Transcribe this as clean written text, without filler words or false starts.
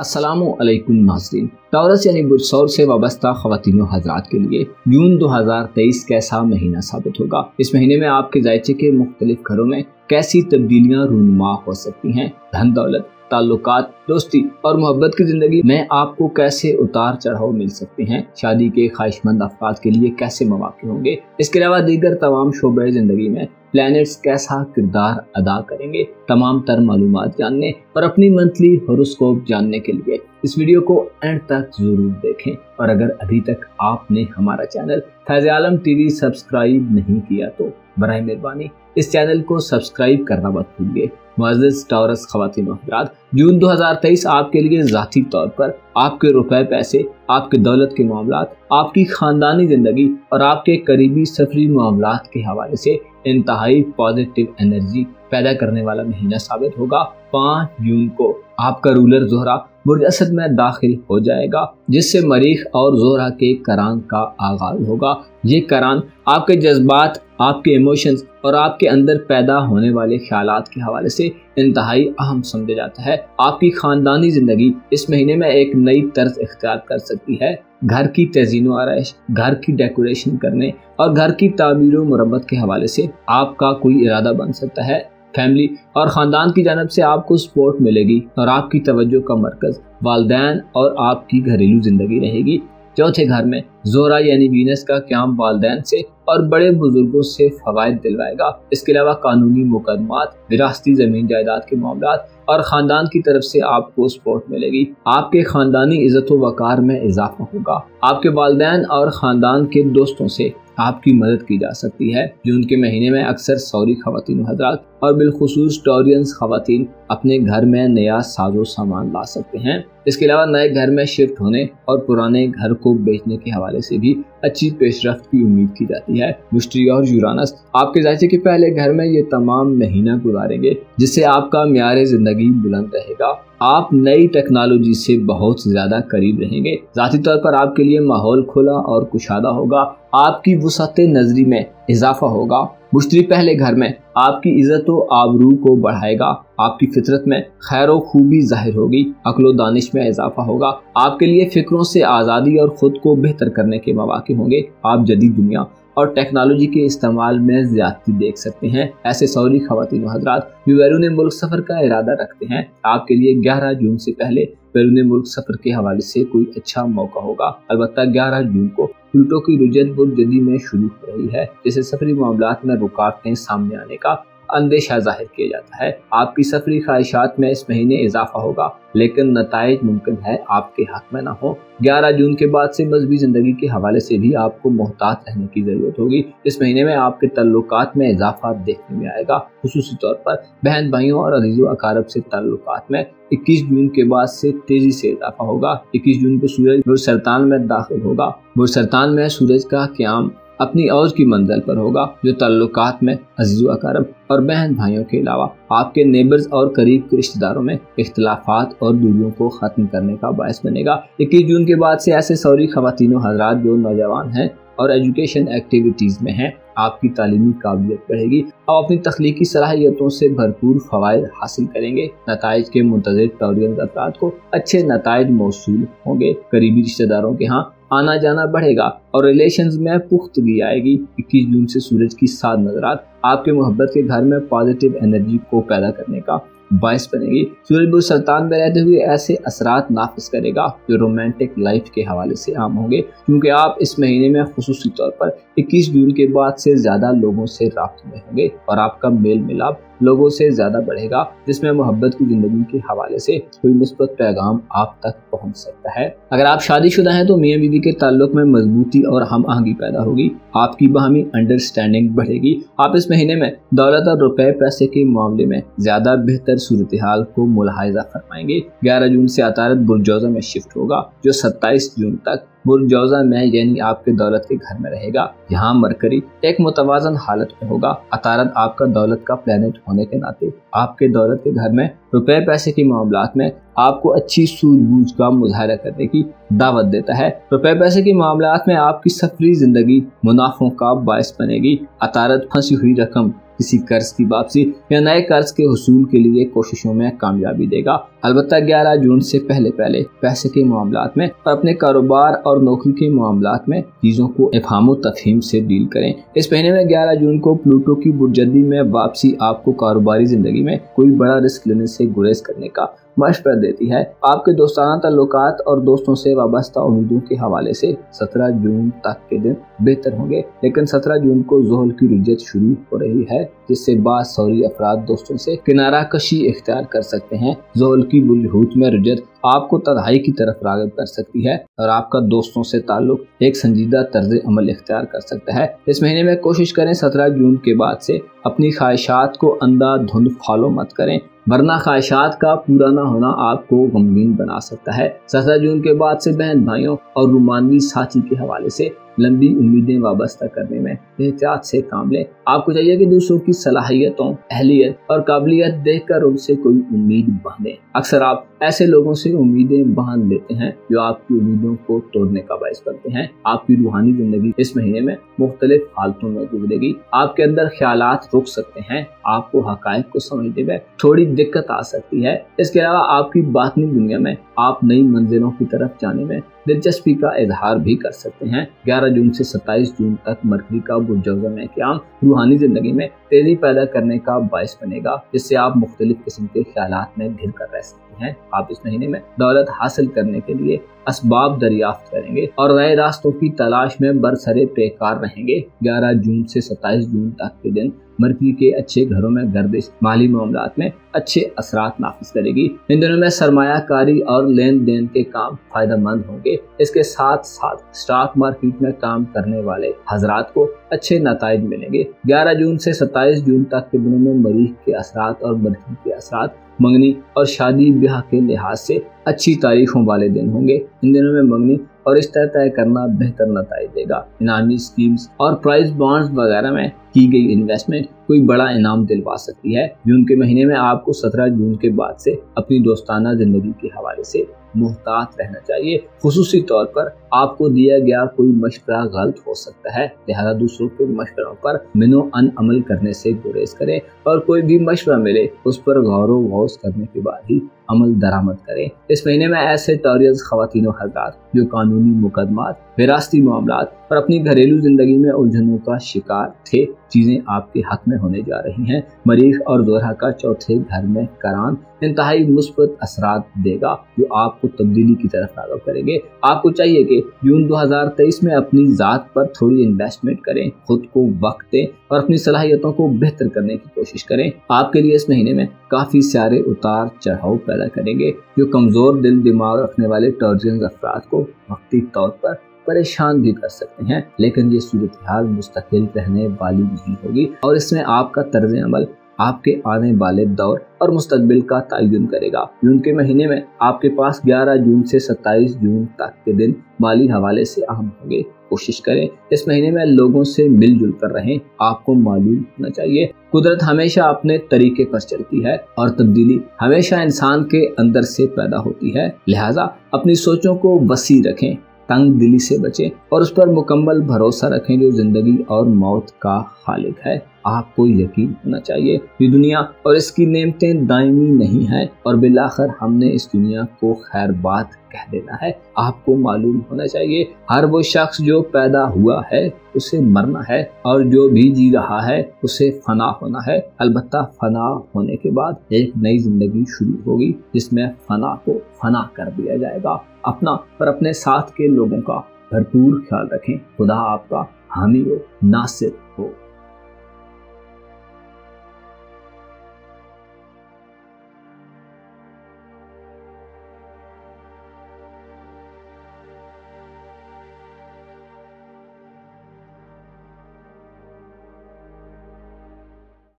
अस्सलामुअलैकुम नाज़रीन। टॉरस यानी बुर्ज सौर से वाबस्ता ख़वातीन व हज़रात के लिए जून 2023 कैसा महीना साबित होगा। इस महीने में आपके जायचे के मुख्तलिफ घरों में कैसी तब्दीलियाँ रूनुमा हो सकती हैं। धन दौलत, ताल्लुकात, दोस्ती और मोहब्बत की जिंदगी में आपको कैसे उतार चढ़ाव मिल सकते हैं। शादी के ख्वाहिशमंद अफराद के लिए कैसे मौके होंगे। इसके अलावा दीगर तमाम शोबे जिंदगी में प्लैनेट्स कैसा किरदार अदा करेंगे। तमाम तर मालूमात जानने और अपनी मंथली होरोस्कोप जानने के लिए इस वीडियो को एंड तक जरूर देखें। और अगर अभी तक आपने हमारा channel Faiz Alam TV subscribe नहीं किया तो बराए मेहरबानी इस चैनल को सब्सक्राइब करना मत भूलिए। मुअज़्ज़िज़ टॉरस ख़वातीन व हज़रात, जून 2023 आपके लिए ज़ाती तौर पर आपके रुपए पैसे, आपके दौलत के मामलात, आपकी ख़ानदानी ज़िंदगी और आपके करीबी सफरी मामलात के हवाले से इंतहाई पॉजिटिव एनर्जी पैदा करने वाला महीना साबित होगा। 5 जून को आपका रूलर ज़ोहरा बुर्ज असद में दाखिल हो जाएगा, जिससे मरीख और ज़ोहरा के करान का आगाज होगा। ये करान आपके जज्बात, आपके इमोशंस और आपके अंदर पैदा होने वाले ख्यालात के हवाले से इंतहाई अहम समझा जाता है। आपकी खानदानी जिंदगी इस महीने में एक नई तर्ज इख्तियार कर सकती है। घर की तज़ीन व आराइश, घर की डेकोरेशन करने और घर की तामीर व मरम्मत के हवाले से आपका कोई इरादा बन सकता है। फैमिली और ख़ानदान की जानब से आपको सपोर्ट मिलेगी और आपकी तवज्जो का मरकज़ वालदैन और आपकी घरेलू ज़िंदगी रहेगी। चौथे घर में ज़ोहरा यानी वीनस का क्याम वालदैन से और बड़े बुजुर्गों से फ़वायद दिलवाएगा। इसके अलावा कानूनी मुकदमात, विरासती ज़मीन जायदाद के मामलात और ख़ानदान की तरफ से आपको सपोर्ट मिलेगी। आपके ख़ानदानी इज़्ज़त व वक़ार में इजाफा होगा। आपके वालदैन और ख़ानदान के दोस्तों से आपकी मदद की जा सकती है। जून के महीने में अक्सर सौरी ख़वातीन व हज़रात और बिलखुसूस टॉरियंस ख़वातीन अपने घर में नया साजो सामान ला सकते हैं। इसके अलावा नए घर में शिफ्ट होने और पुराने घर को बेचने के हवाले से भी अच्छी पेशरफ्त की उम्मीद की जाती है। मुश्तरी और यूरानस आपके जायचे के पहले घर में ये तमाम महीना गुजारेंगे, जिससे आपका म्यार ज़िंदगी बुलंद रहेगा। आप नई टेक्नोलॉजी से बहुत ज़्यादा करीब रहेंगे। ज़ाती तौर पर आपके लिए माहौल खुला और कुशादा होगा। आपकी वुसअते नजरी में इजाफा होगा। मुश्तरी पहले घर में आपकी इज़्ज़त व आबरू को बढ़ाएगा। आपकी फितरत में खैर व खूबी ज़ाहिर होगी। अक्ल व दानिश में इजाफा होगा। आपके लिए फ़िक्रों से आज़ादी और ख़ुद को बेहतर करने के मौके होंगे। आप जदीद दुनिया और टेक्नोलॉजी के इस्तेमाल में ज्यादती देख सकते हैं। ऐसे सौरी ख़वातीन व हज़रात जो बैरून मुल्क सफ़र का इरादा रखते हैं, आपके लिए 11 जून से पहले बैरून मुल्क सफ़र के हवाले से कोई अच्छा मौका होगा। अलबत्ता 11 जून को प्लूटो की रुजत बुर्ज जदी में शुरू हो रही है, जिससे सफरी मामलात में रुकावटें सामने आने का अंदेशा जाहिर किया जाता है। आपकी सफरी ख्वाहिशात में इस महीने इजाफा होगा, लेकिन नताइज मुमकिन है आपके हक में ना हो। 11 जून के बाद से मजहबी ज़िंदगी के हवाले से भी आपको मोहतात रहने की ज़रूरत होगी। इस महीने में आपके तल्लुकात में इजाफा देखने में आएगा। खुसूसी तौर पर बहन भाइयों और अजीज़ों अकारब से तल्लुकात में 21 जून के बाद से तेज़ी से इजाफा होगा। 21 जून को सूरज बुर्ज सरतान में दाखिल होगा। बुर्ज सरतान में सूरज का क्याम अपनी औज की मंजिल पर होगा, जो ताल्लुकात में अजीज़ो अकारब और बहन भाइयों के अलावा आपके नेबर्स और करीब के रिश्तेदारों में इख्तलाफात और दूरियों को ख़त्म करने का बायस बनेगा। 21 जून के बाद से ऐसे सौरी ख़वातीन व हज़रात जो नौजवान हैं और एजुकेशन एक्टिविटीज़ में हैं, आपकी तालीमी काबिलियत बढ़ेगी और अपनी तख्लीकी सलाहियतों से भरपूर फ़वाइद हासिल करेंगे। नताइज के मुंतज़िर टॉरियंस अफराद को अच्छे नताइज मौसूल होंगे। करीबी रिश्तेदारों के यहाँ आना जाना बढ़ेगा और रिलेशंस में पुख्तगी आएगी। 21 जून से सूरज की 7 नज़रात आपके मोहब्बत के घर में पॉजिटिव एनर्जी को पैदा करने का बायस बनेगी। सूरज बुर्ज सरतान में रहते हुए ऐसे असरात नाफिस करेगा जो रोमांटिक लाइफ के हवाले से आम होंगे, क्योंकि आप इस महीने में खुसूसी तौर पर 21 जून के बाद से ज़्यादा लोगों से राब्ते में होंगे और आपका मेल मिलाप लोगों से ज़्यादा बढ़ेगा, जिसमें मोहब्बत की ज़िंदगी के हवाले से कोई मुस्बत पैगाम आप तक पहुँच सकता है। अगर आप शादीशुदा हैं तो मियाँ बीवी के ताल्लुक में मजबूती और हम आहंगी पैदा होगी। आपकी बाहमी अंडरस्टैंडिंग बढ़ेगी। आप इस महीने में दौलत और रुपए पैसे के मामले में ज़्यादा बेहतर सूरत हाल को मुलाहिजा फरमाएंगे। 11 जून से अतारत बुर्जौजा में शिफ्ट होगा, जो 27 जून तक बुर्जौजा में यानी आपके दौलत के घर में रहेगा। यहाँ मरकरी एक मुतवाजन हालत में होगा। अतारत आपका दौलत का प्लेनेट होने के नाते आपके दौलत के घर में रुपए पैसे के मामलात में आपको अच्छी सूझबूझ का मुजाहरा करने की दावत देता है। रुपए पैसे के मामलात में आपकी सफरी जिंदगी मुनाफों का बायस बनेगी। अतारत फंसी हुई रकम किसी कर्ज की वापसी या नए कर्ज के हसूल के लिए कोशिशों में कामयाबी देगा। अलबत्ता 11 जून से पहले पहले पैसे के मामलों में और अपने कारोबार और नौकरी के मामलों में चीजों को इफहाम तफहीम से डील करें। इस महीने में 11 जून को प्लूटो की बुरजदी में वापसी आपको कारोबारी जिंदगी में कोई बड़ा रिस्क लेने से गुरेज करने का मशवरा देती है। आपके दोस्ताना ताल्लुकात और दोस्तों से वाबस्ता उम्मीदों के हवाले से 17 जून तक के दिन बेहतर होंगे, लेकिन 17 जून को जोहल की रुझत शुरू हो रही है जिससे बाद सौरी अफराद दोस्तों से किनारा कशी इख्तियार कर सकते हैं। जोहल की बुलहूत में रुझत आपको तन्हाई की तरफ रागब कर सकती है और आपका दोस्तों से ताल्लुक एक संजीदा तर्ज अमल इख्तियार कर सकता है। इस महीने में कोशिश करें 17 जून के बाद से अपनी ख्वाहिशात को अंधाधुंध फॉलो मत करें, वरना ख्वाहिशात का पूरा न होना आपको गमगीन बना सकता है। 17 जून के बाद से बहन भाइयों और रुमानी साथी के हवाले से लंबी उम्मीदें वाबस्ता करने में एहतियात से काम लें। आपको चाहिए कि दूसरों की सलाहियतों, अहलियत और काबिलियत देखकर उनसे कोई उम्मीद बांधें। अक्सर आप ऐसे लोगों से उम्मीदें बांध लेते हैं जो आपकी उम्मीदों को तोड़ने का बायस बनते हैं। आपकी रूहानी जिंदगी इस महीने में मुख्तलिफ हालतों में गुजरेगी। आपके अंदर ख्यालात रुक सकते हैं, आपको हकायक को समझने में थोड़ी दिक्कत आ सकती है। इसके अलावा आपकी बातनी दुनिया में आप नई मंजिलों की तरफ जाने में दिलचस्पी का इजहार भी कर सकते हैं। 11 जून से 27 जून तक मरकरी का बुरजौजा में क्याम रूहानी जिंदगी में तेजी पैदा करने का बायस बनेगा, जिससे आप मुख्तलिफ किस्म के ख्यालात में घिर कर रह सकते हैं। आप इस महीने में दौलत हासिल करने के लिए असबाब दरियाफ्त करेंगे और नए रास्तों की तलाश में बरसरे बेकार रहेंगे। 11 जून से 27 जून तक के दिन मरकरी के अच्छे घरों में गर्दिश माली मामलों में अच्छे असरात नाफिज करेगी। इन दिनों में सरमायाकारी और लेन देन के काम फायदेमंद होंगे। इसके साथ साथ स्टॉक मार्केट में काम करने वाले हजरात को अच्छे नताइज मिलेंगे। 11 जून से 27 जून तक के दिनों में मरीज के असरात और मरकरी के असरात मंगनी और शादी ब्याह के लिहाज से अच्छी तारीखों वाले दिन होंगे। इन दिनों में मंगनी और रिश्ता तय करना बेहतर नतीजे देगा। इनामी स्कीम्स और प्राइस बॉन्ड्स वगैरह में की गई इन्वेस्टमेंट कोई बड़ा इनाम दिलवा सकती है। जून के महीने में आपको 17 जून के बाद से अपनी दोस्ताना जिंदगी के हवाले से मुहतात रहना चाहिए। खुसूसी तौर पर आपको दिया गया कोई मशवरा गलत हो सकता है, लिहाजा दूसरों के मशवरों पर मिनो अन अमल करने से गुरेज करें और कोई भी मशवरा मिले उस पर गौरो गौस करने के बाद ही अमल दरामद करें। इस महीने में ऐसे टॉरियस खवातीन हजरात जो कानूनी मुकदमात, विरासती मामलात और अपनी घरेलू जिंदगी में उलझनों का शिकार थे, चीजें आपके हक में होने जा रही हैं। मरीख और दोहरा का चौथे घर में करान इंतहाई मुस्बत असरात देगा जो आपको तब्दीली की तरफ राग़ब करेंगे। आपको चाहिए कि जून 2023 में अपनी ज़ात पर थोड़ी इन्वेस्टमेंट करें, खुद को वक्त दें और अपनी सलाहियतों को बेहतर करने की कोशिश करें। आपके लिए इस महीने में काफ़ी सारे उतार चढ़ाव पैदा करेंगे जो कमज़ोर दिल दिमाग रखने वाले टॉर्जन अफराद को वक्ती तौर पर परेशान भी कर सकते हैं, लेकिन ये सूरत हाल मुस्तकिल रहने वाली नहीं होगी और इसमें आपका तर्ज अमल आपके आने वाले दौर और मुस्तकबिल का तयन करेगा। जून के महीने में आपके पास 11 जून से 27 जून तक के दिन माली हवाले से अहम होंगे। कोशिश करें इस महीने में लोगों से मिलजुल कर रहें। आपको मालूम होना चाहिए कुदरत हमेशा अपने तरीके पर चलती है और तब्दीली हमेशा इंसान के अंदर से पैदा होती है, लिहाजा अपनी सोचों को वसी रखें, तंग दिली से बचें और उस पर मुकम्मल भरोसा रखें जो जिंदगी और मौत का खालिक है। आपको यकीन होना चाहिए कि दुनिया और इसकी नेमतें दायमी नहीं है और बिलाखर हमने इस दुनिया को खैरबात कह देना है। आपको मालूम होना चाहिए हर वो शख्स जो पैदा हुआ है उसे मरना है और जो भी जी रहा है उसे फना होना है। अलबत्ता फना होने के बाद एक नई जिंदगी शुरू होगी जिसमें फना को फना कर दिया जाएगा। अपना और अपने साथ के लोगों का भरपूर ख्याल रखें। खुदा आपका हामी हो, नासिर हो।